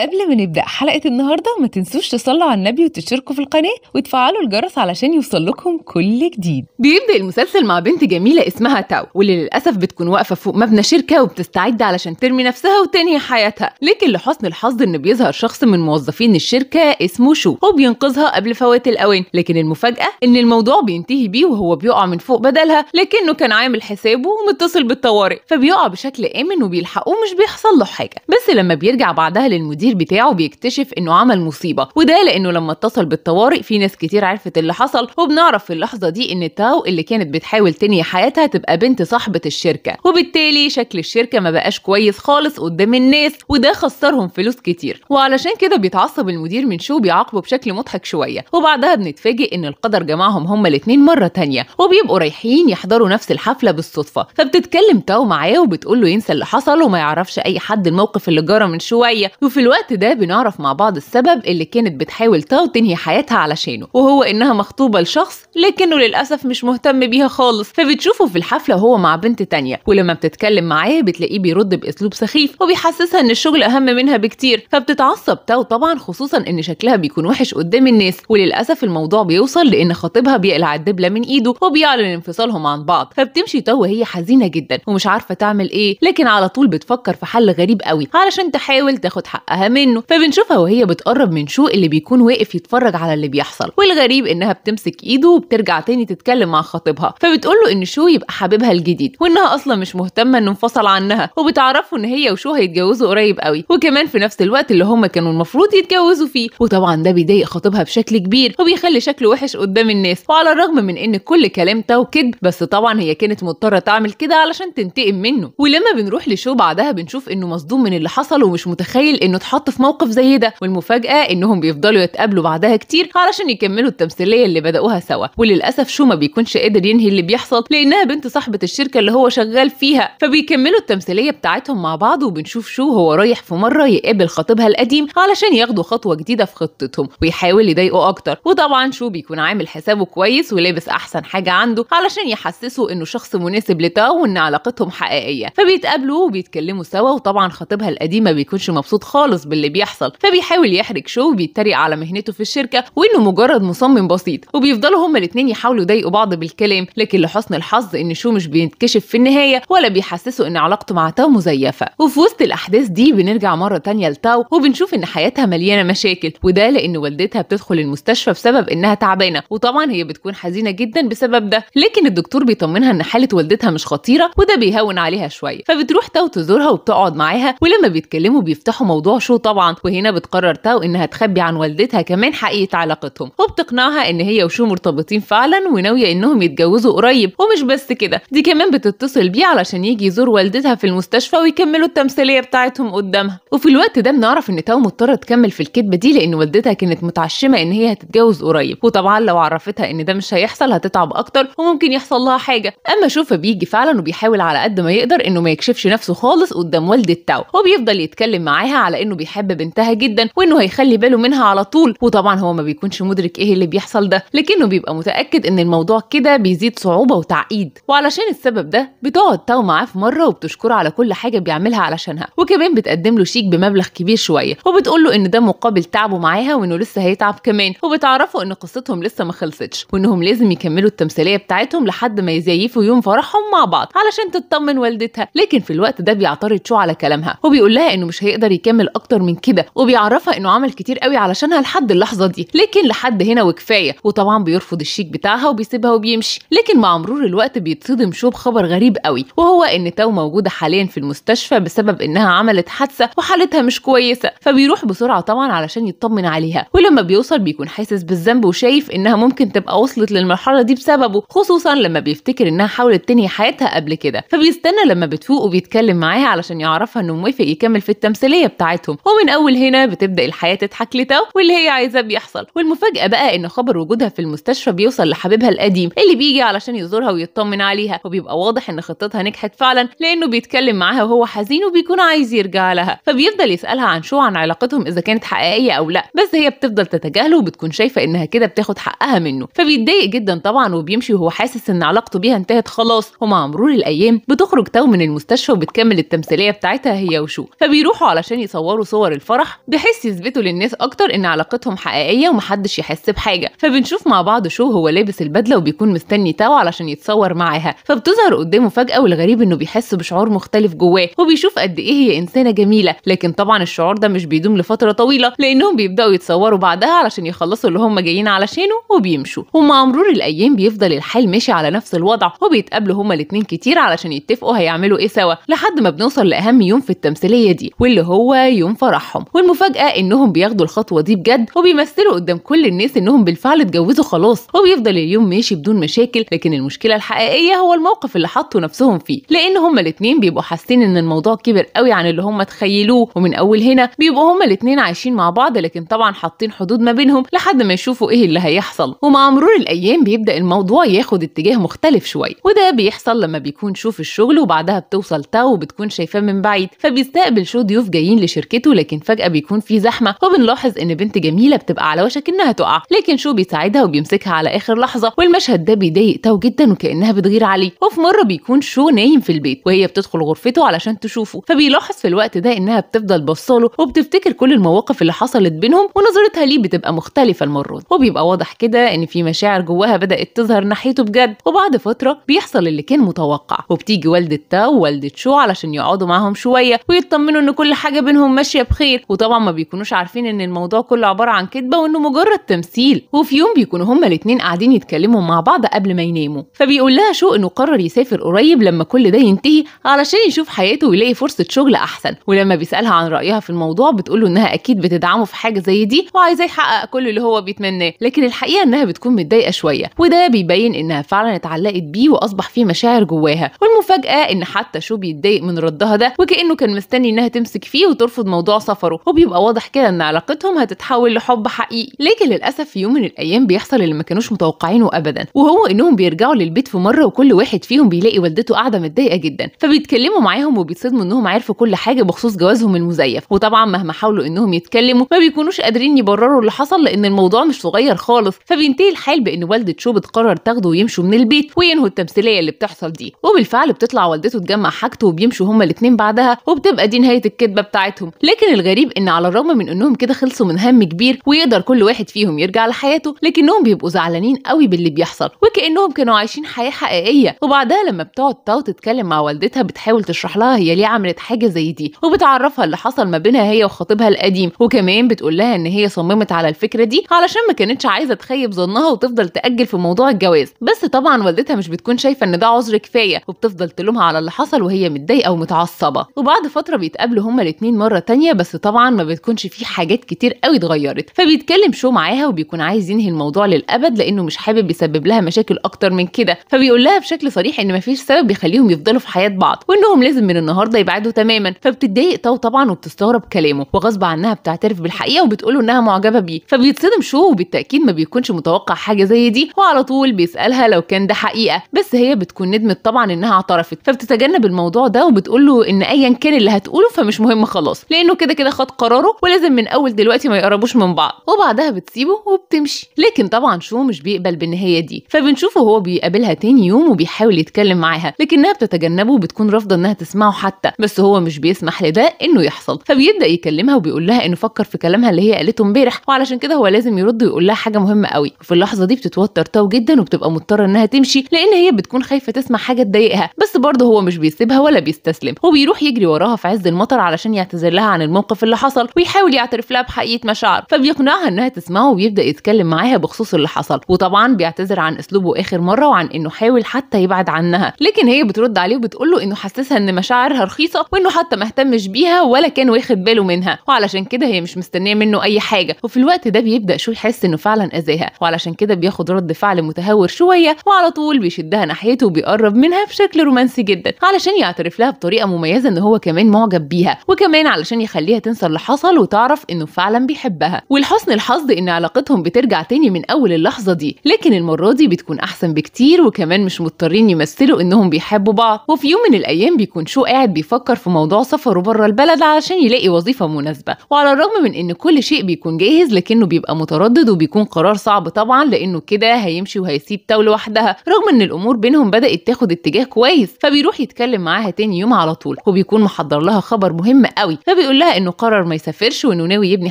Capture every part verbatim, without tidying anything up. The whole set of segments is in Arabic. قبل ما نبدأ حلقة النهاردة ما تنسوش تصلوا على النبي وتشتركوا في القناة وتفعلوا الجرس علشان يوصلكم كل جديد. بيبدأ المسلسل مع بنت جميلة اسمها تاو، واللي للأسف بتكون واقفة فوق مبنى شركة وبتستعد علشان ترمي نفسها وتنهي حياتها، لكن لحسن الحظ إن بيظهر شخص من موظفين الشركة اسمه شو وبينقذها قبل فوات الأوان، لكن المفاجأة إن الموضوع بينتهي بيه وهو بيقع من فوق بدلها، لكنه كان عامل حسابه ومتصل بالطوارئ فبيقع بشكل آمن وبيلحقوه مش بيحصل له حاجة. بس لما بيرجع بعدها للمدير بتاعه بيكتشف انه عمل مصيبه، وده لانه لما اتصل بالطوارئ في ناس كتير عرفت اللي حصل، وبنعرف في اللحظه دي ان تاو اللي كانت بتحاول تنهي حياتها تبقى بنت صاحبه الشركه، وبالتالي شكل الشركه ما بقاش كويس خالص قدام الناس وده خسرهم فلوس كتير، وعلشان كده بيتعصب المدير من شو بيعاقبه بشكل مضحك شويه. وبعدها بنتفاجئ ان القدر جمعهم هما الاثنين مره تانية، وبيبقوا رايحين يحضروا نفس الحفله بالصدفه، فبتتكلم تاو معاه وبتقول له ينسى اللي حصل وما يعرفش اي حد الموقف اللي جرى من شويه. وفي الوقت الوقت ده بنعرف مع بعض السبب اللي كانت بتحاول تاو تنهي حياتها علشانه، وهو انها مخطوبه لشخص لكنه للاسف مش مهتم بيها خالص، فبتشوفه في الحفله وهو مع بنت تانية، ولما بتتكلم معاه بتلاقيه بيرد باسلوب سخيف وبيحسسها ان الشغل اهم منها بكتير، فبتتعصب تاو طبعا خصوصا ان شكلها بيكون وحش قدام الناس، وللاسف الموضوع بيوصل لان خطيبها بيقلع الدبله من ايده وبيعلن انفصالهم عن بعض، فبتمشي تاو وهي حزينه جدا ومش عارفه تعمل ايه، لكن على طول بتفكر في حل غريب قوي علشان تحاول تاخد حقها منه. فبنشوفها وهي بتقرب من شو اللي بيكون واقف يتفرج على اللي بيحصل، والغريب انها بتمسك ايده وبترجع تاني تتكلم مع خطيبها، فبتقول له ان شو يبقى حبيبها الجديد وانها اصلا مش مهتمه انه انفصل عنها، وبتعرفه ان هي وشو هيتجوزوا قريب قوي وكمان في نفس الوقت اللي هم كانوا المفروض يتجوزوا فيه، وطبعا ده بيضايق خطيبها بشكل كبير وبيخلي شكله وحش قدام الناس. وعلى الرغم من ان كل كلام تاو كدب، بس طبعا هي كانت مضطره تعمل كده علشان تنتقم منه. ولما بنروح لشو بعدها بنشوف انه مصدوم من اللي حصل ومش متخيل انه حط في موقف زي ده، والمفاجاه انهم بيفضلوا يتقابلوا بعدها كتير علشان يكملوا التمثيليه اللي بداوها سوا، وللاسف شو ما بيكونش قادر ينهي اللي بيحصل لانها بنت صاحبه الشركه اللي هو شغال فيها، فبيكملوا التمثيليه بتاعتهم مع بعض. وبنشوف شو هو رايح في مره يقابل خطيبها القديم علشان ياخدوا خطوه جديده في خطتهم ويحاول يضايقه اكتر، وطبعا شو بيكون عامل حسابه كويس ولابس احسن حاجه عنده علشان يحسسه انه شخص مناسب لتاو وان علاقتهم حقيقيه، فبيتقابلوا وبيتكلموا سوا، وطبعا خطيبها القديم ما بيكونش مبسوط خالص باللي بيحصل، فبيحاول يحرج شو وبيتريق على مهنته في الشركه وانه مجرد مصمم بسيط، وبيفضلوا هما الاثنين يحاولوا يضايقوا بعض بالكلام، لكن لحسن الحظ ان شو مش بيتكشف في النهايه ولا بيحسسوا ان علاقته مع تاو مزيفه. وفي وسط الاحداث دي بنرجع مره تانية لتاو وبنشوف ان حياتها مليانه مشاكل، وده لان والدتها بتدخل المستشفى بسبب انها تعبانه، وطبعا هي بتكون حزينه جدا بسبب ده، لكن الدكتور بيطمنها ان حاله والدتها مش خطيره وده بيهون عليها شويه، فبتروح تاو تزورها وبتقعد معاها، ولما بيتكلموا بيفتحوا موضوع شو طبعا، وهنا بتقرر تاو انها تخبي عن والدتها كمان حقيقه علاقتهم، وبتقنعها ان هي وشو مرتبطين فعلا وناويه انهم يتجوزوا قريب. ومش بس كده، دي كمان بتتصل بيه علشان يجي يزور والدتها في المستشفى ويكملوا التمثيليه بتاعتهم قدامها. وفي الوقت ده بنعرف ان تاو مضطره تكمل في الكدبه دي لان والدتها كانت متعشمه ان هي هتتجوز قريب، وطبعا لو عرفتها ان ده مش هيحصل هتتعب اكتر وممكن يحصل لها حاجه. اما شوفه بيجي فعلا وبيحاول على قد ما يقدر انه ما يكشفش نفسه خالص قدام والده تاو، وبيفضل يتكلم معاها على انه بيحب بنتها جدا وانه هيخلي باله منها على طول، وطبعا هو ما بيكونش مدرك ايه اللي بيحصل ده، لكنه بيبقى متاكد ان الموضوع كده بيزيد صعوبه وتعقيد. وعلشان السبب ده بتقعد تاو معاه في مره وبتشكره على كل حاجه بيعملها علشانها، وكمان بتقدم له شيك بمبلغ كبير شويه، وبتقول له ان ده مقابل تعبه معاها وانه لسه هيتعب كمان، وبتعرفه ان قصتهم لسه ما خلصتش وانهم لازم يكملوا التمثيليه بتاعتهم لحد ما يزيفوا يوم فرحهم مع بعض علشان تطمن والدتها. لكن في الوقت ده بيعترض شو على كلامها وبيقول لها انه مش هيقدر يكمل اكتر من كده، وبيعرفها انه عمل كتير قوي علشانها لحد اللحظه دي، لكن لحد هنا وكفايه، وطبعا بيرفض الشيك بتاعها وبيسيبها وبيمشي. لكن مع مرور الوقت بيتصدم شو بخبر غريب قوي، وهو ان تاو موجوده حاليا في المستشفى بسبب انها عملت حادثه وحالتها مش كويسه، فبيروح بسرعه طبعا علشان يطمن عليها، ولما بيوصل بيكون حاسس بالذنب وشايف انها ممكن تبقى وصلت للمرحله دي بسببه، خصوصا لما بيفتكر انها حاولت تنهي حياتها قبل كده، فبيستنى لما بتفوق وبيتكلم معاها علشان يعرفها انه موافق يكمل في التمثيليه بتاعتهم. ومن اول هنا بتبدا الحياه تضحك لتاو واللي هي عايزاه بيحصل، والمفاجاه بقى ان خبر وجودها في المستشفى بيوصل لحبيبها القديم اللي بيجي علشان يزورها ويطمن عليها، وبيبقى واضح ان خطتها نجحت فعلا لانه بيتكلم معاها وهو حزين وبيكون عايز يرجع لها، فبيفضل يسالها عن شو عن علاقتهم اذا كانت حقيقيه او لا، بس هي بتفضل تتجاهله وبتكون شايفه انها كده بتاخد حقها منه، فبيتضايق جدا طبعا وبيمشي وهو حاسس ان علاقته بيها انتهت خلاص. ومع مرور الايام بتخرج تاو من المستشفى وبتكمل التمثيليه بتاعتها هي وشو، فبيروحوا علشان يصوروا صور الفرح بحيث يثبتوا للناس اكتر ان علاقتهم حقيقيه ومحدش يحس بحاجه. فبنشوف مع بعض شو هو لابس البدله وبيكون مستني تاو علشان يتصور معاها، فبتظهر قدامه فجاه والغريب انه بيحس بشعور مختلف جواه وبيشوف قد ايه هي انسانه جميله. لكن طبعا الشعور ده مش بيدوم لفتره طويله لانهم بيبداوا يتصوروا بعدها علشان يخلصوا اللي هم جايين علشانه وبيمشوا. ومع مرور الايام بيفضل الحال ماشي على نفس الوضع، وبيتقابلوا هما الاثنين كتير علشان يتفقوا هيعملوا ايه سوا، لحد ما بنوصل لاهم يوم في التمثيليه دي واللي هو يوم فرحهم. والمفاجاه انهم بياخدوا الخطوه دي بجد وبيمثلوا قدام كل الناس انهم بالفعل اتجوزوا خلاص، وبيفضل اليوم ماشي بدون مشاكل. لكن المشكله الحقيقيه هو الموقف اللي حطوا نفسهم فيه، لان هما الاثنين بيبقوا حاسين ان الموضوع كبر قوي عن اللي هما تخيلوه، ومن اول هنا بيبقوا هما الاثنين عايشين مع بعض لكن طبعا حاطين حدود ما بينهم لحد ما يشوفوا ايه اللي هيحصل. ومع مرور الايام بيبدا الموضوع ياخد اتجاه مختلف شويه، وده بيحصل لما بيكون شو في الشغل وبعدها بتوصل تاو وبتكون شايفاه من بعيد، فبيستقبل شو ضيوف جايين لشركته. لكن فجاه بيكون في زحمه وبنلاحظ ان بنت جميله بتبقى على وشك انها تقع، لكن شو بيساعدها وبيمسكها على اخر لحظه، والمشهد ده بيضايق تاو جدا وكانها بتغير عليه. وفي مره بيكون شو نايم في البيت وهي بتدخل غرفته علشان تشوفه، فبيلاحظ في الوقت ده انها بتفضل بصاله وبتفتكر كل المواقف اللي حصلت بينهم، ونظرتها ليه بتبقى مختلفه المره دي، وبيبقى واضح كده ان في مشاعر جواها بدات تظهر ناحيته بجد. وبعد فتره بيحصل اللي كان متوقع، وبتيجي والده تاو ووالده شو علشان يقعدوا معاهم شويه ويطمنوا ان كل حاجه بينهم ماشيه بخير، وطبعا ما بيكونوش عارفين ان الموضوع كله عباره عن كدبه وانه مجرد تمثيل. وفي يوم بيكونوا هما الاثنين قاعدين يتكلموا مع بعض قبل ما يناموا، فبيقول لها شو انه قرر يسافر قريب لما كل ده ينتهي علشان يشوف حياته ويلاقي فرصه شغل احسن. ولما بيسالها عن رايها في الموضوع بتقول له انها اكيد بتدعمه في حاجه زي دي وعايزاه يحقق كل اللي هو بيتمناه، لكن الحقيقه انها بتكون متضايقه شويه، وده بيبين انها فعلا اتعلقت بيه واصبح فيه مشاعر جواها. والمفاجاه ان حتى شو بيتضايق من ردها ده وكانه كان مستني انها تمسك فيه وترفض موضوع سفره، وبيبقى واضح كده ان علاقتهم هتتحول لحب حقيقي. لكن للاسف في يوم من الايام بيحصل اللي ما كانوش متوقعينه ابدا، وهو انهم بيرجعوا للبيت في مره وكل واحد فيهم بيلاقي والدته قاعده متضايقه جدا، فبيتكلموا معاهم وبيتصدموا انهم عرفوا كل حاجه بخصوص جوازهم المزيف. وطبعا مهما حاولوا انهم يتكلموا ما بيكونوش قادرين يبرروا اللي حصل لان الموضوع مش صغير خالص. فبينتهي الحال بان والده شو بتقرر تاخده ويمشوا من البيت وينهوا التمثيليه اللي بتحصل دي، وبالفعل بتطلع والدته تجمع حاجته وبيمشوا هما الاثنين بعدها، وبتبقى دي نهايه الكذبه بتاعتهم. لكن الغريب ان على الرغم من انهم كده خلصوا من هم كبير ويقدر كل واحد فيهم يرجع لحياته، لكنهم بيبقوا زعلانين قوي باللي بيحصل وكانهم كانوا عايشين حياه حقيقيه. وبعدها لما بتقعد تاو تتكلم مع والدتها بتحاول تشرح لها هي ليه عملت حاجه زي دي، وبتعرفها اللي حصل ما بينها هي وخطيبها القديم، وكمان بتقول لها ان هي صممت على الفكره دي علشان ما كانتش عايزه تخيب ظنها وتفضل تاجل في موضوع الجواز. بس طبعا والدتها مش بتكون شايفه ان ده عذر كفايه، وبتفضل تلومها على اللي حصل وهي متضايقه ومتعصبه. وبعد فتره بيتقابلوا هما الاثنين مره تانية، بس طبعا ما بتكونش في حاجات كتير قوي اتغيرت، فبيتكلم شو معاها وبيكون عايز ينهي الموضوع للابد لانه مش حابب يسبب لها مشاكل اكتر من كده. فبيقول لها بشكل صريح ان مفيش سبب يخليهم يفضلوا في حياه بعض وانهم لازم من النهارده يبعدوا تماما. فبتتضايق تاو طبعا وبتستغرب كلامه، وغصب عنها بتعترف بالحقيقه وبتقول له انها معجبه بيه. فبيتصدم شو وبالتاكيد ما بيكونش متوقع حاجه زي دي، وعلى طول بيسالها لو كان ده حقيقه، بس هي بتكون ندمت طبعا انها اعترفت. فبتتجنب الموضوع ده وبتقول له ان ايا كان اللي هتقوله فمش مهم خلاص لانه كده كده خد قراره ولازم من اول دلوقتي ما يقربوش من بعض، وبعدها بتسيبه وبتمشي. لكن طبعا شو مش بيقبل بالنهايه دي، فبنشوفه هو بيقابلها تاني يوم وبيحاول يتكلم معاها لكنها بتتجنبه وبتكون رافضه انها تسمعه حتى، بس هو مش بيسمح لده انه يحصل. فبيبدا يكلمها وبيقول لها انه فكر في كلامها اللي هي قالته امبارح وعلشان كده هو لازم يرد ويقول لها حاجه مهمه قوي. في اللحظه دي بتتوتر تاو جدا وبتبقى مضطره انها تمشي لان هي بتكون خايفه تسمع حاجه تضايقها، بس برضه هو مش بيسيبها ولا بيستسلم، وبيروح يجري وراها في عز المطر علشان يعتذر لها عن الموقف اللي حصل ويحاول يعترف لها بحقيقه مشاعره. فبيقنعها انها تسمعه وبيبدا يتكلم معاها بخصوص اللي حصل، وطبعا بيعتذر عن اسلوبه اخر مره وعن انه حاول حتى يبعد عنها. لكن هي بترد عليه وبتقول له انه حسسها ان مشاعرها رخيصه وانه حتى ما اهتمش بيها ولا كان واخد باله منها، وعلشان كده هي مش مستنيه منه اي حاجه. وفي الوقت ده بيبدا شو يحس انه فعلا اذاها، وعلشان كده بياخد رد فعل متهور شويه وعلى طول بيشدها ناحيته وبيقرب منها بشكل رومانسي جدا علشان يعترف لها بطريقه مميزه ان هو كمان معجب بيها، وكمان علشان يخليها تنسى اللي حصل وتعرف انه فعلا بيحبها. ولحسن الحظ ان علاقتهم بترجع تاني من اول اللحظه دي، لكن المره دي بتكون احسن بكتير وكمان مش مضطرين يمثلوا انهم بيحبوا بعض. وفي يوم من الايام بيكون شو قاعد بيفكر في موضوع سفره بره البلد علشان يلاقي وظيفه مناسبه، وعلى الرغم من ان كل شيء بيكون جاهز لكنه بيبقى متردد وبيكون قرار صعب طبعا لانه كده هيمشي وهيسيب تاو لوحدها، رغم ان الامور بينهم بدات تاخد اتجاه كويس. فبيروح يتكلم معاها تاني يوم على طول وبيكون محضر لها خبر مهم قوي، فبيقول كلها انه قرر ما يسافرش وانه ناوي يبني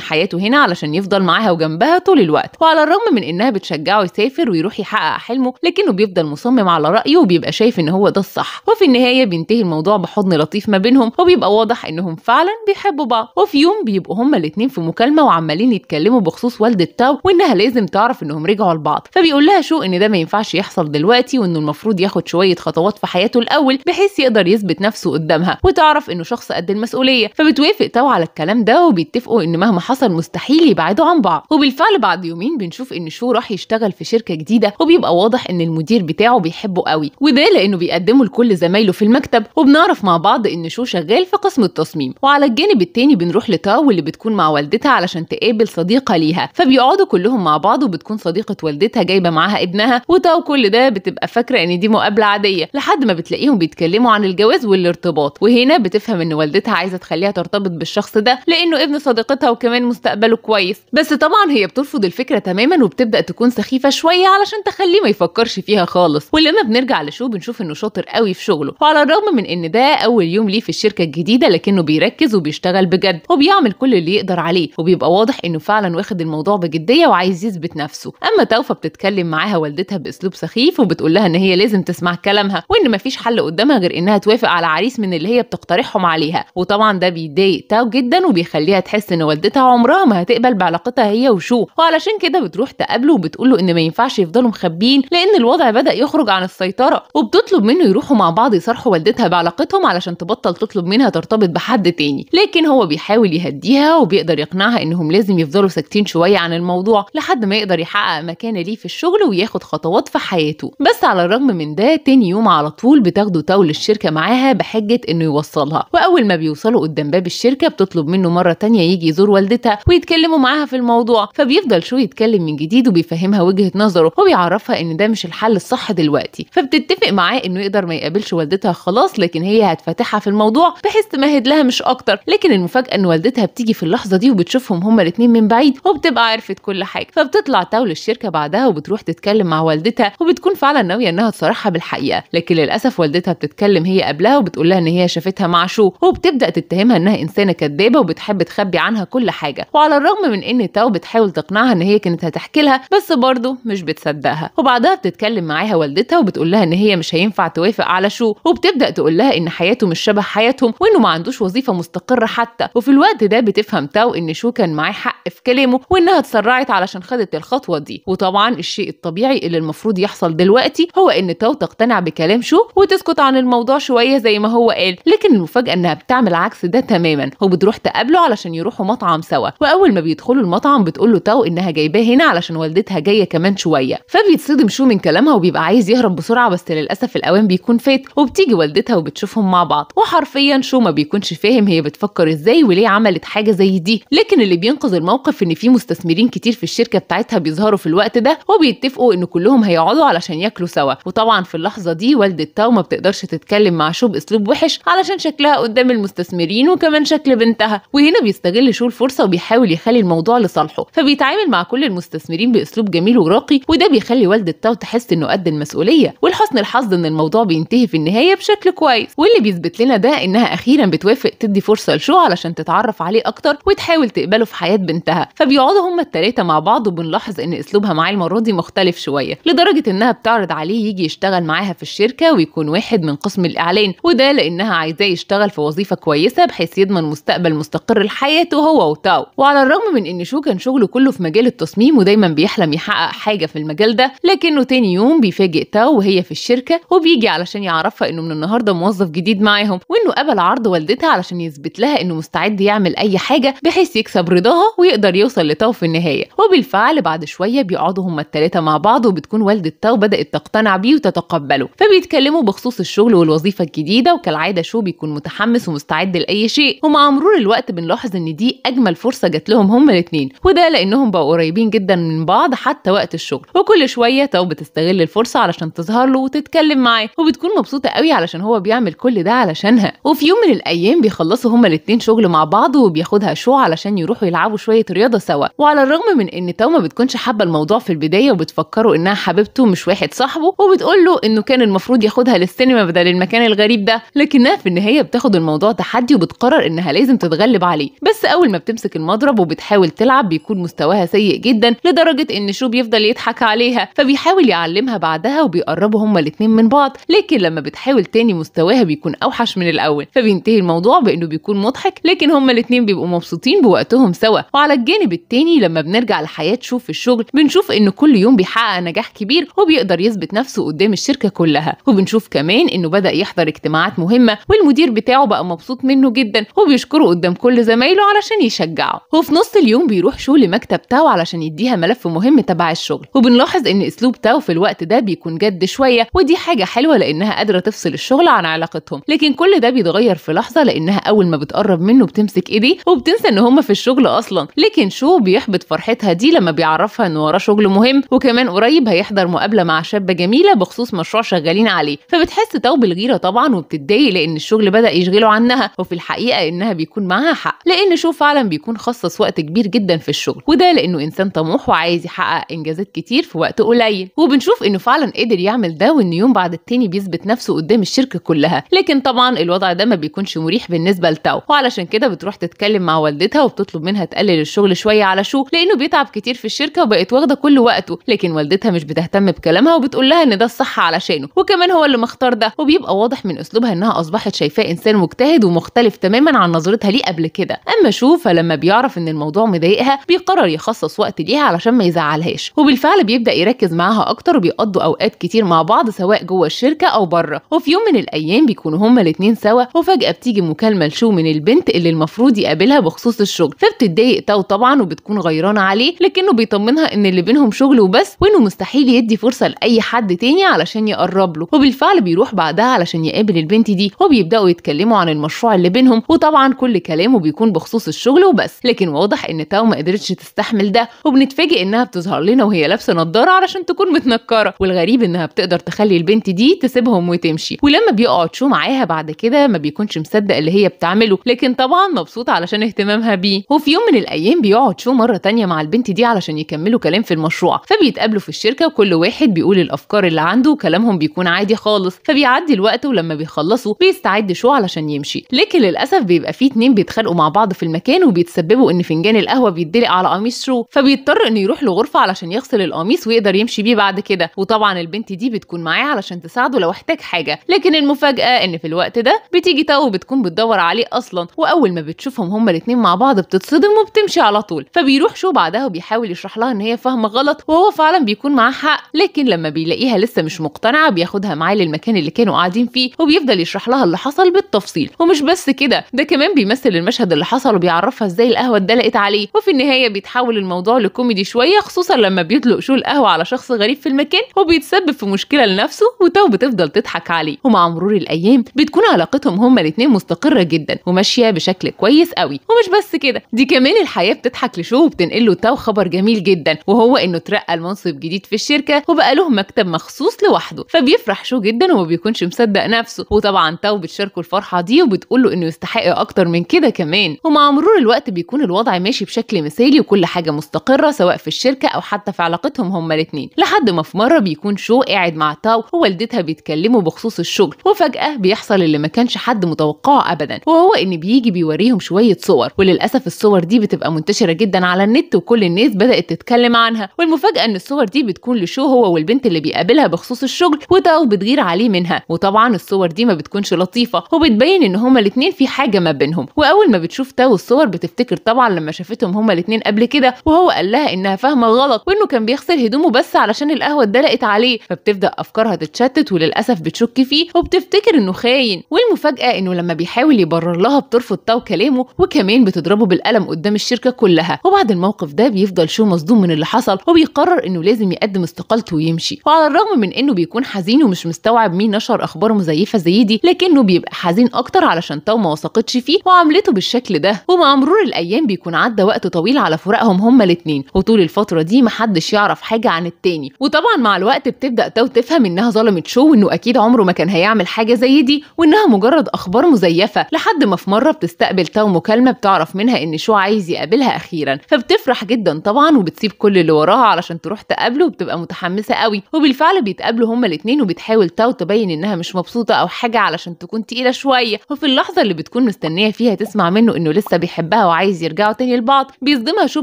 حياته هنا علشان يفضل معاها وجنبها طول الوقت. وعلى الرغم من انها بتشجعه يسافر ويروح يحقق حلمه، لكنه بيفضل مصمم على رايه وبيبقى شايف ان هو ده الصح. وفي النهايه بينتهي الموضوع بحضن لطيف ما بينهم، وبيبقى واضح انهم فعلا بيحبوا بعض. وفي يوم بيبقوا هما الاثنين في مكالمه وعمالين يتكلموا بخصوص والده تاو وانها لازم تعرف انهم رجعوا لبعض. فبيقول لها شو ان ده ما ينفعش يحصل دلوقتي، وانه المفروض ياخد شويه خطوات في حياته الاول بحيث يقدر يثبت نفسه قدامها وتعرف انه شخص قد المسؤوليه. فبتوافق تاو على الكلام ده، وبيتفقوا ان مهما حصل مستحيل يبعدوا عن بعض. وبالفعل بعد يومين بنشوف ان شو راح يشتغل في شركه جديده، وبيبقى واضح ان المدير بتاعه بيحبه قوي، وده لانه بيقدمه لكل زمايله في المكتب. وبنعرف مع بعض ان شو شغال في قسم التصميم. وعلى الجانب التاني بنروح لتاو اللي بتكون مع والدتها علشان تقابل صديقه ليها، فبيقعدوا كلهم مع بعض، وبتكون صديقه والدتها جايبه معاها ابنها. وتاو كل ده بتبقى فاكره ان دي مقابله عاديه، لحد ما بتلاقيهم بيتكلموا عن الجواز والارتباط. وهنا بتفهم ان والدتها عايزه تخليها ترتبط بالشخص ده لانه ابن صديقتها وكمان مستقبله كويس، بس طبعا هي بترفض الفكره تماما وبتبدا تكون سخيفه شويه علشان تخليه ما يفكرش فيها خالص. ولما بنرجع لشو بنشوف انه شاطر قوي في شغله، وعلى الرغم من ان ده اول يوم ليه في الشركه الجديده، لكنه بيركز وبيشتغل بجد وبيعمل كل اللي يقدر عليه، وبيبقى واضح انه فعلا واخد الموضوع بجديه وعايز يثبت نفسه. اما توفى بتتكلم معاها والدتها باسلوب سخيف، وبتقول لها ان هي لازم تسمع كلامها وان مفيش حل قدامها غير انها توافق على عريس من اللي هي بتقترحهم عليها. وطبعا ده بيضايق تاو جدا وبيخليها تحس ان والدتها عمرها ما هتقبل بعلاقتها هي وشو، وعلشان كده بتروح تقابله وبتقول له ان ما ينفعش يفضلوا مخبيين لان الوضع بدا يخرج عن السيطره، وبتطلب منه يروحوا مع بعض يصارحوا والدتها بعلاقتهم علشان تبطل تطلب منها ترتبط بحد تاني. لكن هو بيحاول يهديها وبيقدر يقنعها انهم لازم يفضلوا ساكتين شويه عن الموضوع لحد ما يقدر يحقق مكان ليه في الشغل وياخد خطوات في حياته. بس على الرغم من ده تاني يوم على طول بتاخده تاو للشركه معاها بحجه انه يوصلها. واول ما بيوصلوا قدام باب الشركه بتطلب منه مره تانيه يجي يزور والدتها ويتكلموا معاها في الموضوع. فبيفضل شو يتكلم من جديد وبيفهمها وجهه نظره وبيعرفها ان ده مش الحل الصح دلوقتي. فبتتفق معاه انه يقدر ما يقابلش والدتها خلاص، لكن هي هتفتحها في الموضوع بحيث تمهد لها مش اكتر. لكن المفاجاه ان والدتها بتيجي في اللحظه دي وبتشوفهم هما الاثنين من بعيد وبتبقى عرفت كل حاجه. فبتطلع تاو للشركه بعدها وبتروح تتكلم مع والدتها، وبتكون فعلا ناويه انها تصارحها بالحقيقه، لكن للاسف والدتها بتتكلم هي قبلها وبتقول لها ان هي شافتها مع شو، وبتبدا تتهمها انها انسانه كذابه وبتحب تخبي عنها كل حاجه. وعلى الرغم من ان تاو بتحاول تقنعها ان هي كانت هتحكي لها، بس برضه مش بتصدقها. وبعدها بتتكلم معاها والدتها وبتقول لها ان هي مش هينفع توافق على شو، وبتبدا تقول لها ان حياته مش شبه حياتهم وانه ما عندوش وظيفه مستقره حتى. وفي الوقت ده بتفهم تاو ان شو كان معاه حق في كلامه وانها اتسرعت علشان خدت الخطوه دي. وطبعا الشيء الطبيعي اللي المفروض يحصل دلوقتي هو ان تاو تقتنع بكلام شو وتسكت عن الموضوع شويه زي ما هو قال، لكن المفاجاه انها بتعمل عكس ده تماما وبتروح تقابله علشان يروحوا مطعم سوا. واول ما بيدخلوا المطعم بتقول له تاو انها جايباه هنا علشان والدتها جايه كمان شويه. فبيتصدم شو من كلامها وبيبقى عايز يهرب بسرعه، بس للاسف الاوان بيكون فات وبتيجي والدتها وبتشوفهم مع بعض. وحرفيا شو ما بيكونش فاهم هي بتفكر ازاي وليه عملت حاجه زي دي. لكن اللي بينقذ الموقف ان في مستثمرين كتير في الشركه بتاعتها بيظهروا في الوقت ده، وبيتفقوا ان كلهم هيقعدوا علشان ياكلوا سوا. وطبعا في اللحظه دي والده تاو ما بتقدرش تتكلم مع شو باسلوب وحش علشان شكلها قدام المستثمرين وكمان شكل بنتها. وهنا بيستغل شو الفرصه وبيحاول يخلي الموضوع لصالحه، فبيتعامل مع كل المستثمرين باسلوب جميل وراقي، وده بيخلي والده تاو تحس انه قد المسؤوليه. ولحسن الحظ ان الموضوع بينتهي في النهايه بشكل كويس، واللي بيثبت لنا ده انها اخيرا بتوافق تدي فرصه لشو علشان تتعرف عليه اكتر وتحاول تقبله في حياه بنتها. فبيقعدوا هما الثلاثه مع بعض، وبنلاحظ ان اسلوبها معاه المره دي مختلف شويه لدرجه انها بتعرض عليه يجي يشتغل معاها في الشركه ويكون واحد من قسم الاعلان، وده لانها عايزاه يشتغل في وظيفه كويسه بحيث يضمن مستقبل مستقر لحياته هو وتاو. وعلى الرغم من ان شو كان شغله كله في مجال التصميم ودايما بيحلم يحقق حاجه في المجال ده، لكنه تاني يوم بيفاجئ تاو وهي في الشركه، وبيجي علشان يعرفها انه من النهارده موظف جديد معاهم، وانه قبل عرض والدتها علشان يثبت لها انه مستعد يعمل اي حاجه بحيث يكسب رضاها ويقدر يوصل لتاو في النهايه. وبالفعل بعد شويه بيقعدوا هما الثلاثه مع بعض، وبتكون والده تاو بدات تقتنع بيه وتتقبله. فبيتكلموا بخصوص الشغل والوظيفه الجديده، وكالعاده شو بيكون متحمس ومستعد لاي شيء. ومع مرور الوقت بنلاحظ ان دي اجمل فرصه جات لهم هما الاثنين، وده لانهم بقوا قريبين جدا من بعض حتى وقت الشغل. وكل شويه تاو بتستغل الفرصه علشان تظهر له وتتكلم معاه، وبتكون مبسوطه قوي علشان هو بيعمل كل ده علشانها. وفي يوم من الايام بيخلصوا هما الاثنين شغل مع بعض، وبياخدها شو علشان يروحوا يلعبوا شويه رياضه سوا. وعلى الرغم من ان تاو ما بتكونش حابه الموضوع في البدايه وبتفكره انها حبيبته مش واحد صاحبه، وبتقول له انه كان المفروض ياخدها للسينما بدل المكان الغريب ده، لكنها في النهايه بتاخد الموضوع تحدي وبتقرر انها لازم تتغلب عليه. بس اول ما بتمسك المضرب وبتحاول تلعب بيكون مستواها سيء جدا لدرجه ان شو بيفضل يضحك عليها، فبيحاول يعلمها بعدها وبيقربوا هما الاثنين من بعض، لكن لما بتحاول تاني مستواها بيكون اوحش من الاول، فبينتهي الموضوع بانه بيكون مضحك، لكن هما الاثنين بيبقوا مبسوطين بوقتهم سوا. وعلى الجانب التاني لما بنرجع لحياه شو في الشغل بنشوف انه كل يوم بيحقق نجاح كبير وبيقدر يثبت نفسه قدام الشركه كلها، وبنشوف كمان انه بدا يحضر اجتماعات مهمه والمدير بتاعه بقى مبسوط منه جدا وبيشكره قدام كل زمايله علشان يشجعه. وفي نص اليوم بيروح شو لمكتب تاو علشان يديها ملف مهم تبع الشغل، وبنلاحظ ان اسلوب تاو في الوقت ده بيكون جد شويه، ودي حاجه حلوه لانها قادره تفصل الشغل عن علاقتهم. لكن كل ده بيتغير في لحظه لانها اول ما بتقرب منه بتمسك ايديه وبتنسى ان هم في الشغل اصلا، لكن شو بيحبط فرحتها دي لما بيعرفها ان وراه شغل مهم، وكمان قريب هيحضر مقابله مع شابه جميله بخصوص مشروع شغالين عليه، فبتحس تاو بالغيره طبعا وبتتضايق لان الشغل بدا يشغله عنها، وفي الحقيقه انها بيكون معاها حق لان شو فعلا بيكون خصص وقت كبير جدا في الشغل، وده لانه انسان طموح وعايز يحقق انجازات كتير في وقت قليل. وبنشوف انه فعلا قدر يعمل ده، وان يوم بعد التاني بيثبت نفسه قدام الشركه كلها، لكن طبعا الوضع ده ما بيكونش مريح بالنسبه لتاو، وعلشان كده بتروح تتكلم مع والدتها وبتطلب منها تقلل الشغل شويه على شو لانه بيتعب كتير في الشركه وبقت واخده كل وقته، لكن والدتها مش بتهتم بكلامها وبتقول لها ان ده الصح علشانه، وكمان هو اللي مختار ده. وبيبقى واضح من اسلوبها انها اصبحت شايفاه انسان مجتهد ومختلف تماما عن نظرتها ليه قبل كده. اما شو فلما بيعرف ان الموضوع مضايقها بيقرر يخصص وقت ليها علشان ما يزعلهاش، وبالفعل بيبدا يركز معاها اكتر وبيقضوا اوقات كتير مع بعض سواء جوه الشركه او بره. وفي يوم من الايام بيكونوا هما الاثنين سوا، وفجاه بتيجي مكالمه لشو من البنت اللي المفروض يقابلها بخصوص الشغل، فبتتضايق تاو طبعا وبتكون غيرانه عليه، لكنه بيطمنها ان اللي بينهم شغل وبس، وانه مستحيل يدي فرصه لاي حد تاني علشان يقرب له. وبالفعل بيروح بعدها علشان يقابل البنت دي، وبيبداوا يتكلموا عن المشروع اللي بينهم، وطبعا كل كلامه بيكون بخصوص الشغل وبس، لكن واضح ان تاو ما قدرتش تستحمل ده، وبنتفاجئ انها بتظهر لنا وهي لابسه نضاره علشان تكون متنكره، والغريب انها بتقدر تخلي البنت دي تسيبهم وتمشي. ولما بيقعد شو معاها بعد كده ما بيكونش مصدق اللي هي بتعمله، لكن طبعا مبسوط علشان اهتمامها بيه. وفي يوم من الايام بيقعد شو مره ثانيه مع البنت دي علشان يكملوا كلام في المشروع، فبيتقابلوا في الشركه وكل واحد بيقول الافكار اللي عنده وكلامهم بيكون عادي خالص، فبيعدي الوقت ولما بيخلصوا بيستعد شو علشان يمشي، لكن للاسف بيبقى في اتنين بيتخانقوا مع بعض في المكان وبيتسببوا ان فنجان القهوه بيتدلق على قميص شو، فبيضطر انه يروح لغرفه علشان يغسل القميص ويقدر يمشي بيه بعد كده، وطبعا البنت دي بتكون معاه علشان تساعده لو احتاج حاجه، لكن المفاجاه ان في الوقت ده بتيجي تاو وبتكون بتدور عليه اصلا، واول ما بتشوفهم هما الاثنين مع بعض بتتصدم وبتمشي على طول، فبيروح شو بعدها وبيحاول يشرح لها ان هي فاهمه غلط وهو فعلا بيكون معاه حق، لكن لما بيلاقيها لسه مش مقتنعه بياخدها معاه للمكان اللي كانوا قاعدين فيه وبيفضل يشرح لها اللي حصل بالتفصيل. ومش بس كده، ده كمان بيمثل المشهد اللي حصل وبيعرفها ازاي القهوه اتدلقت عليه، وفي النهايه بيتحول الموضوع لكوميدي شويه، خصوصا لما بيطلق شو القهوه على شخص غريب في المكان وبيتسبب في مشكله لنفسه وتاو بتفضل تضحك عليه. ومع مرور الايام بتكون علاقتهم هما الاثنين مستقره جدا وماشيه بشكل كويس قوي. ومش بس كده، دي كمان الحياه بتضحك لشو وبتنقل له تاو خبر جميل جدا، وهو انه اترقى لمنصب جديد في الشركه وبقى له مكتب مخصوص لوحده، فبيفرح شو جدا وما بيكونش مصدق نفسه، وطبعا تاو بتشاركه الفرحه دي وبتقول له انه يستحق اكتر من كده كمان. ومع مرور الوقت بيكون الوضع ماشي بشكل مثالي وكل حاجه مستقره سواء في الشركه او حتى في علاقتهم هما الاثنين، لحد ما في مره بيكون شو قاعد مع تاو ووالدتها بيتكلموا بخصوص الشغل، وفجاه بيحصل اللي ما كانش حد متوقعه ابدا، وهو ان بيجي بيوريهم شويه صور، وللاسف الصور دي بتبقى منتشره جدا على النت وكل الناس بدات تتكلم عنها. والمفاجاه ان الصور دي بتكون لشو هو والبنت اللي بيقابلها بخصوص الشغل، وتاو بتغير عليه منها، وطبعا الصور دي ما بتكونش لطيفه وبتبين ان هما الاثنين في حاجه ما بينهم. واول ما بتشوف تاو الصور بتفتكر طبعا لما شافتهم هما الاثنين قبل كده وهو قال لها انها فاهمه غلط وانه كان بيغسل هدومه بس علشان القهوه اتدلقت عليه، فبتبدا افكارها تتشتت وللاسف بتشك فيه وبتفتكر انه خاين. والمفاجاه انه لما بيحاول يبرر لها بترفض تاو كلامه وكمان بتضربه بالقلم قدام الشركه كلها. وبعد الموقف ده بيفضل شو مصدوم من اللي حصل وبيقرر انه لازم يقدم استقالته ويمشي، وعلى الرغم من انه بيكون حزين ومش مستوعب مين نشر اخبار مزيفه زي دي، لكنه بيبقى حزين اكتر علشان تاو ما وثقتش فيه وعاملته بالشكل ده. ومع مرور الايام بيكون عدى وقت طويل على فراقهم هما الاثنين، وطول الفتره دي محدش يعرف حاجه عن التاني. وطبعا مع الوقت بتبدا تاو تفهم انها ظلمت شو وانه اكيد عمره ما كان هيعمل حاجه زي دي وانها مجرد اخبار مزيفه، لحد ما في مره بتستقبل تاو مكالمه بتعرف منها ان شو عايز يقابلها اخيرا، فبتفرح جدا طبعا وبتسيب كل اللي وراها علشان تروح تقابله وبتبقى متحمسه قوي. وبالفعل بيتقابلوا هما الاثنين وبتحاول تاو تبين انها مش مبسوطه او حاجه علشان تكون تقيله شويه، وفي اللحظه اللي بتكون مستنيه ان هي فيها تسمع منه انه لسه بيحبها وعايز يرجعوا تاني لبعض، بيصدمها شو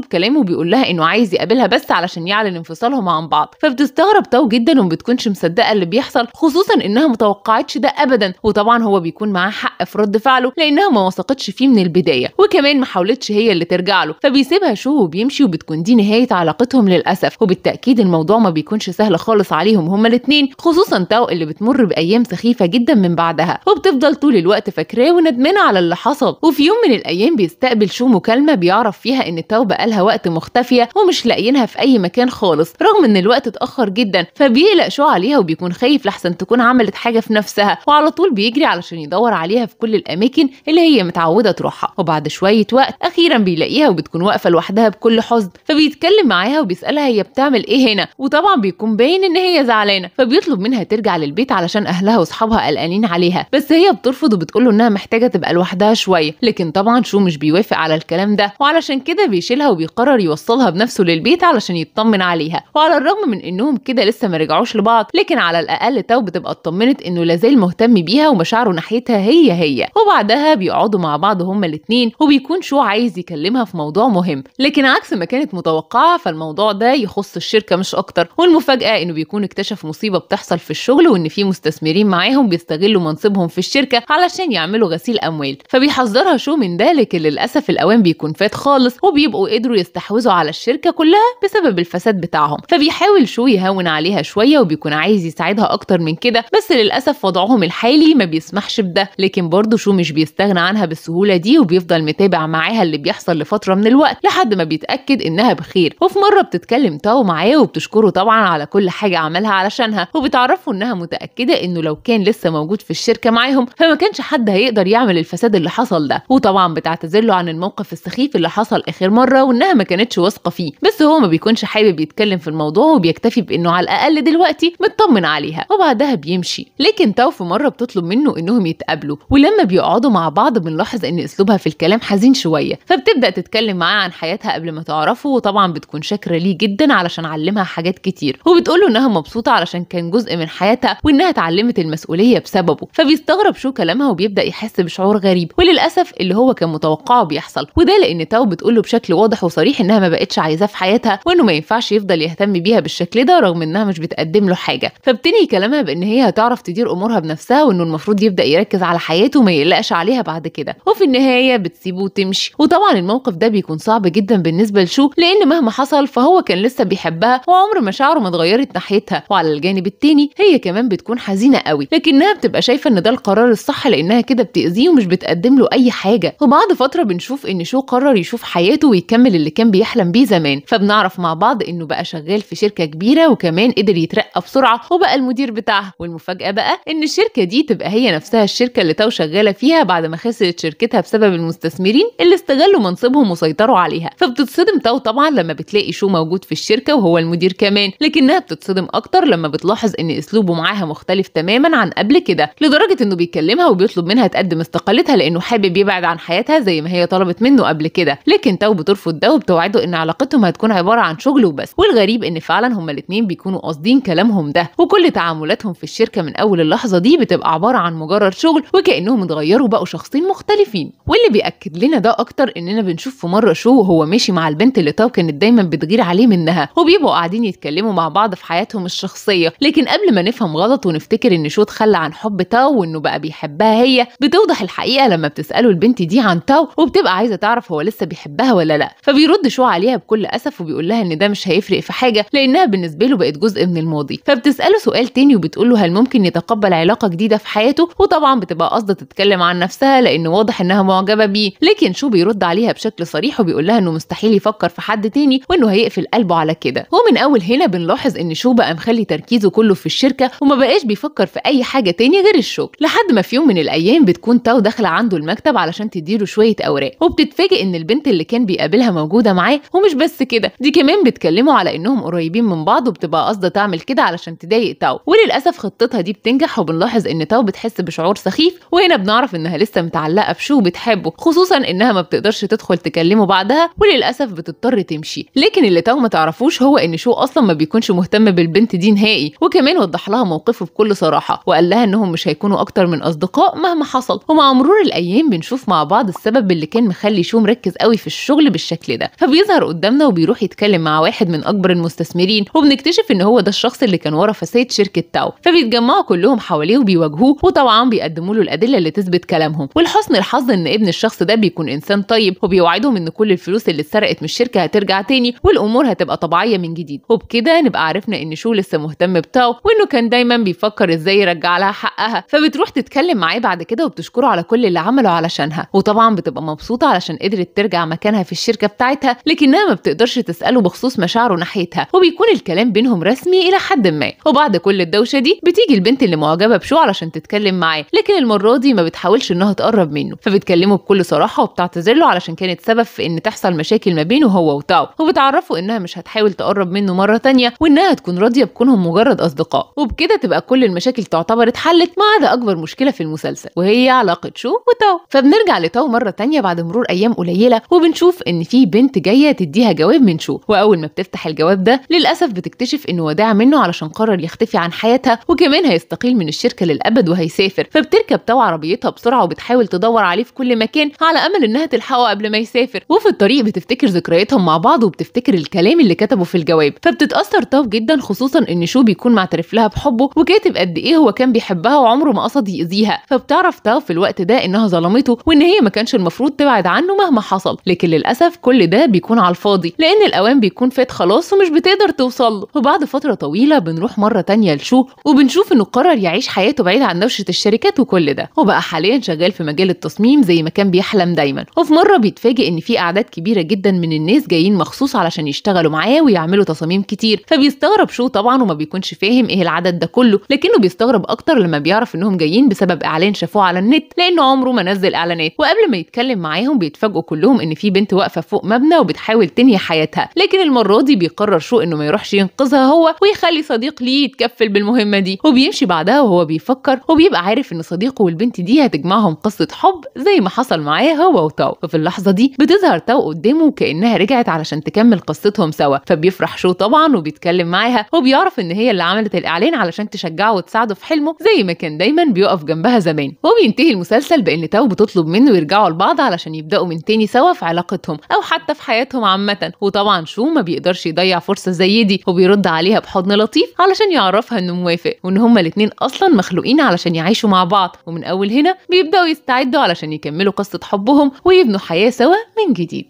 بكلامه وبيقول لها انه عايز يقابلها بس علشان يعلن انفصالهم عن بعض. فبتستغرب تو جدا وما بتكونش مصدقه اللي بيحصل، خصوصا انها متوقعتش ده ابدا. وطبعا هو بيكون معاه حق في رد فعله لانها ما وثقتش فيه من البدايه، وكمان ما حاولتش هي اللي ترجع له، فبيسيبها شو وبيمشي، وبتكون دي نهايه علاقتهم للاسف. وبالتاكيد الموضوع ما بيكونش سهل خالص عليهم هما الاثنين، خصوصا تو اللي بتمر بايام سخيفه جدا من بعدها، وبتفضل طول الوقت فاكراه وندمانه على اللي حصل. وفي يوم من الايام بيستقبل شو مكالمه بيعرف فيها ان تو بقالها وقت مختفيه ومش لاقيينها في اي مكان خالص، رغم ان الوقت اتاخر جدا. فبيقلق شو عليها وبيكون خايف لحسن تكون عملت حاجه في نفسها، وعلى طول بيجري علشان يدور عليها في كل الاماكن اللي هي متعوده تروحها. وبعد شويه وقت اخيرا بيلاقيها وبتكون واقفه لوحدها بكل حزن، فبيتكلم معاها وبيسالها هي بتعمل ايه هنا، وطبعا بيكون باين ان هي زعلانه، فبيطلب منها ترجع للبيت علشان اهلها واصحابها قلقانين عليها، بس هي بترفض وبتقول له انها محتاجه تبقى لوحدها شويه. لكن طبعا شو مش بيوافق على الكلام ده، وعلشان كده بيشيلها وبيقرر يوصلها بنفسه للبيت علشان يطمن عليها. وعلى الرغم من انهم كده لسه ما رجعوش لبعض، لكن على الاقل تو بتبقى اطمنت انه لازال مهتم بيها ومشاعره ناحيتها هي هي. وبعدها بيقعدوا مع بعض هما الاثنين، وبيكون شو عايز يكلمها في موضوع مهم، لكن عكس ما كانت متوقعه فالموضوع ده يخص الشركه مش اكتر. والمفاجاه انه بيكون اكتشف مصيبه بتحصل في الشغل، وان في مستثمرين معاهم بيستغلوا منصبهم في الشركه علشان يعملوا غسيل اموال. فبيحذرها شو من ده، لكن للاسف الاوان بيكون فات خالص، وبيبقوا قدروا يستحوذوا على الشركه كلها بسبب الفساد بتاعهم. فبيحاول شو يهون عليها شويه وبيكون عايز يساعدها اكتر من كده، بس للاسف وضعهم الحالي ما بيسمحش بده. لكن برضه شو مش بيستغنى عنها بالسهوله دي، وبيفضل متابع معاها اللي بيحصل لفتره من الوقت لحد ما بيتاكد انها بخير. وفي مره بتتكلم تو معاه وبتشكره طبعا على كل حاجه عملها علشانها، وبتعرفه انها متاكده انه لو كان لسه موجود في الشركه معاهم فما كانش حد هيقدر يعمل الفساد اللي حصل ده. وطبعا بتعتذر له عن الموقف السخيف اللي حصل اخر مره وانها ما كانتش واثقه فيه، بس هو ما بيكونش حابب يتكلم في الموضوع وبيكتفي بانه على الاقل دلوقتي مطمن عليها. وبعدها بيمشي، لكن تو في مره بتطلب منه انهم يتقابلوا، ولما بيقعدوا مع بعض بنلاحظ ان اسلوبها في الكلام حزين شويه، فبتبدا تتكلم معاه عن حياتها قبل ما تعرفه. وطبعا بتكون شاكره ليه جدا علشان علمها حاجات كتير، وبتقول له انها مبسوطه علشان كان جزء من حياتها وانها اتعلمت المسؤوليه بسببه. فبيستغرب شو كلامها وبيبدا يحس بشعور غريب، وللاسف اللي هو كان متوقعه بيحصل، وده لان تو بتقول له بشكل واضح وصريح انها ما بقتش عايزاه في حياتها، وانه ما ينفعش يفضل يهتم بيها بالشكل ده رغم انها مش بتقدم له حاجه. فبتنهي كلامها بان هي هتعرف تدير امورها بنفسها، وانه المفروض يبدا يركز على حياته وما يقلقش عليها بعد كده. وفي النهايه بتسيبه وتمشي. وطبعا الموقف ده بيكون صعب جدا بالنسبه لشو، لان مهما حصل فهو كان لسه بيحبها وعمر مشاعره ما اتغيرت ناحيتها. وعلى الجانب التاني هي كمان بتكون حزينه قوي، لكنها بتبقى شايفه ان ده القرار الصح لانها كده بتاذيه ومش بتقدم له اي حاجه. وبعد فتره بنشوف ان شو قرر يشوف حياته ويكمل اللي كان بيحلم بيه زمان، فبنعرف مع بعض انه بقى شغال في شركه كبيره، وكمان قدر يترقى بسرعه وبقى المدير بتاعها. والمفاجاه بقى ان الشركه دي تبقى هي نفسها الشركه اللي تو شغاله فيها بعد ما خسرت شركتها بسبب المستثمرين اللي استغلوا منصبهم وسيطروا عليها. فبتتصدم تو طبعا لما بتلاقي شو موجود في الشركه وهو المدير كمان، لكنها بتتصدم اكتر لما بتلاحظ ان اسلوبه معاها مختلف تماما عن قبل كده، لدرجه انه بيكلمها وبيطلب منها تقدم استقالتها لانه حابب يبعد عن حياتها زي ما هي طلبت منه قبل كده. لكن تو بترفض ده وبتوعده ان علاقتهم هتكون عباره عن شغل وبس. والغريب ان فعلا هما الاثنين بيكونوا قاصدين كلامهم ده، وكل تعاملاتهم في الشركه من اول اللحظه دي بتبقى عباره عن مجرد شغل، وكانهم اتغيروا بقوا شخصين مختلفين. واللي بياكد لنا ده اكتر اننا بنشوف في مره شو وهو ماشي مع البنت اللي تو كانت دايما بتغير عليه منها، وبيبقوا قاعدين يتكلموا مع بعض في حياتهم الشخصيه. لكن قبل ما نفهم غلط ونفتكر ان شو اتخلى عن حب تو وانه بقى بيحبها هي، بتوضح الحقيقه لما بتساله البنت دي عن تو وبتبقى عايزه تعرف هو لسه بيحبها ولا لا. فبيرد شو عليها بكل اسف وبيقول لها ان ده مش هيفرق في حاجه لانها بالنسبه له بقت جزء من الماضي. فبتساله سؤال تاني وبتقول له هل ممكن يتقبل علاقه جديده في حياته، وطبعا بتبقى قاصده تتكلم عن نفسها لان واضح انها معجبه بيه. لكن شو بيرد عليها بشكل صريح وبيقول لها انه مستحيل يفكر في حد تاني وانه هيقفل قلبه على كده. ومن اول هنا بنلاحظ ان شو بقى مخلي تركيزه كله في الشركه وما بقاش بيفكر في اي حاجه تاني غير الشغل، لحد ما في يوم من الايام بتكون تو داخله عنده المكتب علشان تديله شويه اوراق، وبتتفاجئ ان البنت اللي كان بيقابلها موجوده معاه. ومش بس كده، دي كمان بتكلمه على انهم قريبين من بعض، وبتبقى قاصده تعمل كده علشان تضايق تو. وللاسف خطتها دي بتنجح، وبنلاحظ ان تو بتحس بشعور سخيف، وهنا بنعرف انها لسه متعلقه بشو بتحبه، خصوصا انها ما بتقدرش تدخل تكلمه بعدها، وللاسف بتضطر تمشي. لكن اللي تو ما تعرفوش هو ان شو اصلا ما بيكونش مهتم بالبنت دي نهائي، وكمان وضح لها موقفه بكل صراحه وقال لها انهم مش هيكونوا اكتر من اصدقاء مهما حصل. ومع مرور الايام الجايين بنشوف مع بعض السبب اللي كان مخلي شو مركز قوي في الشغل بالشكل ده، فبيظهر قدامنا وبيروح يتكلم مع واحد من اكبر المستثمرين، وبنكتشف ان هو ده الشخص اللي كان ورا فساد شركه تاو، فبيتجمعوا كلهم حواليه وبيواجهوه، وطبعا بيقدموا له الادله اللي تثبت كلامهم. ولحسن الحظ ان ابن الشخص ده بيكون انسان طيب، وبيوعدهم ان كل الفلوس اللي اتسرقت من الشركه هترجع تاني والامور هتبقى طبيعيه من جديد. وبكده نبقى عرفنا ان شو لسه مهتم بتاو، وانه كان دايما بيفكر ازاي يرجع لها حقها، فبتروح تتكلم معاه بعد كده وبتشكره على كل اللي عمله علشانها، وطبعا بتبقى مبسوطه علشان قدرت ترجع مكانها في الشركه بتاعتها، لكنها ما بتقدرش تساله بخصوص مشاعره ناحيتها، وبيكون الكلام بينهم رسمي الى حد ما. وبعد كل الدوشه دي بتيجي البنت اللي معجبه بشو علشان تتكلم معاه، لكن المره دي ما بتحاولش انها تقرب منه، فبتكلمه بكل صراحه وبتعتذر له علشان كانت سبب في ان تحصل مشاكل ما بينه هو وتاو، وبتعرفه انها مش هتحاول تقرب منه مره ثانيه، وانها تكون راضيه بكونهم مجرد اصدقاء. وبكده تبقى كل المشاكل تعتبر اتحلت، ما عدا اكبر مشكله في المسلسل وهي علاقه شو وتاو. فبنرجع لتاو مره ثانيه بعد مرور ايام قليله، وبنشوف ان في بنت جايه تديها جواب من شو، واول ما بتفتح الجواب ده للاسف بتكتشف انه وداع منه علشان قرر يختفي عن حياتها، وكمان هيستقيل من الشركه للابد وهيسافر. فبتركب تاو عربيتها بسرعه وبتحاول تدور عليه في كل مكان على امل انها تلحقه قبل ما يسافر، وفي الطريق بتفتكر ذكرياتهم مع بعض وبتفتكر الكلام اللي كتبه في الجواب، فبتتاثر تاو جدا، خصوصا ان شو بيكون معترف لها بحبه وكاتب قد ايه هو كان بيحبها وعمره ما قصد يأذيها. فبتعرف تاو في الوقت ده انها ظلمته وان هي ما كانش المفروض تبعد عنه مهما حصل، لكن للاسف كل ده بيكون على الفاضي لان الاوان بيكون فات خلاص ومش بتقدر توصل له. وبعد فتره طويله بنروح مره ثانيه لشو، وبنشوف انه قرر يعيش حياته بعيد عن دوشه الشركات وكل ده، وبقى حاليا شغال في مجال التصميم زي ما كان بيحلم دايما. وفي مره بيتفاجئ ان في اعداد كبيره جدا من الناس جايين مخصوص علشان يشتغلوا معاه ويعملوا تصاميم كتير، فبيستغرب شو طبعا وما بيكونش فاهم ايه العدد ده كله، لكنه بيستغرب اكتر لما بيعرف انهم جايين بسبب اعلان شافوه على النت لانه عمره ما نزل اعلانات. وقبل ما يتكلم معاهم بيتفاجئوا كلهم ان في بنت واقفه فوق مبنى وبتحاول تنهي حياتها، لكن المره دي بيقرر شو انه ما يروحش ينقذها هو ويخلي صديق ليه يتكفل بالمهمه دي، وبيمشي بعدها وهو بيفكر، وبيبقى عارف ان صديقه والبنت دي هتجمعهم قصه حب زي ما حصل معاه هو وتاو. وفي اللحظه دي بتظهر تاو قدامه كانها رجعت علشان تكمل قصتهم سوا، فبيفرح شو طبعا وبيتكلم معاها، وبيعرف ان هي اللي عملت الاعلان علشان تشجعه وتساعده في حلمه زي ما كان دايما بيقف جنبها زمان. وبينتهي المسلسل بان تاو بتطلب منه يرجعوا لبعض علشان يبداوا من تاني سوا في علاقتهم او حتى في حياتهم عامه، وطبعا شو ما بيقدرش يضيع فرصه زي دي، وبيرد عليها بحضن لطيف علشان يعرفها انه موافق وان هما الاثنين اصلا مخلوقين علشان يعيشوا مع بعض. ومن اول هنا بيبداوا يستعدوا علشان يكملوا قصه حبهم ويبنوا حياه سوا من جديد.